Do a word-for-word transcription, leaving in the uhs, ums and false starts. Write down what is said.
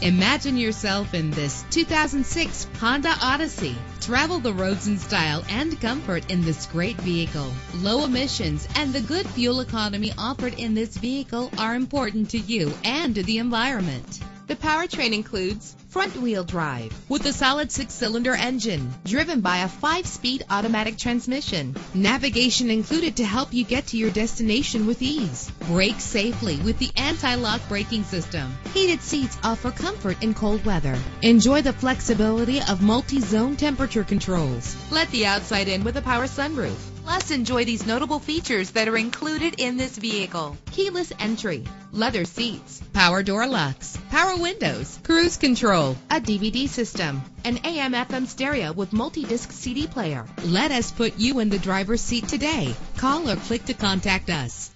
Imagine yourself in this two thousand six Honda Odyssey. Travel the roads in style and comfort in this great vehicle. Low emissions and the good fuel economy offered in this vehicle are important to you and to the environment. The powertrain includes front-wheel drive with a solid six-cylinder engine driven by a five-speed automatic transmission. Navigation included to help you get to your destination with ease. Brake safely with the anti-lock braking system. Heated seats offer comfort in cold weather. Enjoy the flexibility of multi-zone temperature controls. Let the outside in with a power sunroof. Plus, enjoy these notable features that are included in this vehicle: keyless entry, leather seats, power door locks, power windows, cruise control, a D V D system, an A M F M stereo with multi-disc C D player. Let us put you in the driver's seat today. Call or click to contact us.